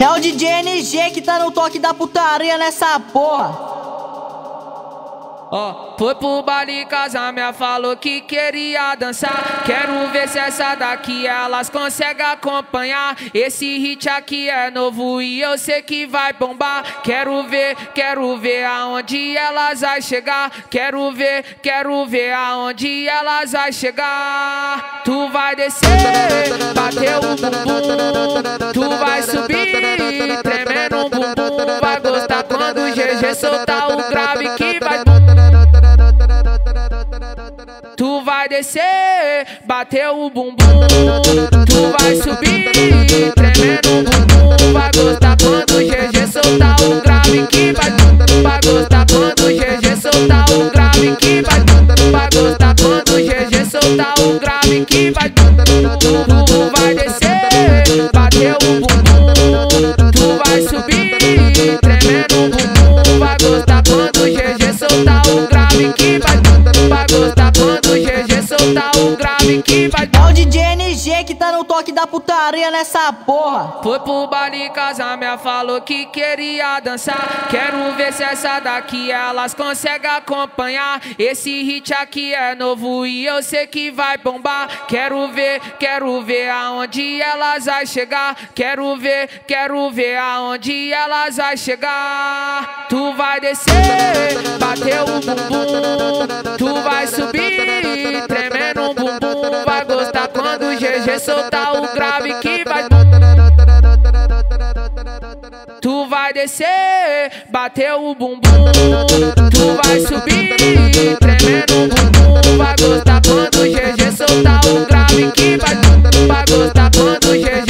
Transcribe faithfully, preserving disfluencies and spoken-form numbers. É o D J N G que tá no toque da putaria nessa porra. Ó, oh, foi pro baile casar, minha falou que queria dançar. Quero ver se essa daqui elas conseguem acompanhar. Esse hit aqui é novo e eu sei que vai bombar. Quero ver, quero ver aonde elas vai chegar. Quero ver, quero ver aonde elas vai chegar. Tu vai descer, bateu o bumbum. Tu vai subir, tremendo o bumbum. Vai gostar quando o G G soltar o grave que vai. Tu vai descer, bateu o bumbum. Tu vai subir, tremendo o bumbum. Vai gostar quando o G G soltar o grave que vai. Vai gostar quando o G G soltar o grave que vai. Vai gostar quando o G G soltar o grave que vai. Tu vai descer, bateu o bumbum. Tu vai subir, tremendo o bumbum. Vai gostar quando o G G soltar o grave que vai. Vai gostar quando o G G soltar o grave que vai. É o D J N G que tá no toque da putaria nessa porra. Foi pro baile casar, minha falou que queria dançar. Quero ver se essa daqui elas conseguem acompanhar. Esse hit aqui é novo e eu sei que vai bombar. Quero ver, quero ver aonde elas vai chegar. Quero ver, quero ver aonde elas vai chegar. Tu vai descer, bateu o bumbum. Tu vai subir, tremendo o bumbum. Vai gostar quando o G G soltar o grave que vai. Tu vai descer, bateu o bumbum. Tu vai subir, tremendo o bumbum. Vai gostar quando o G G soltar o grave que vai. Vai gostar quando o G G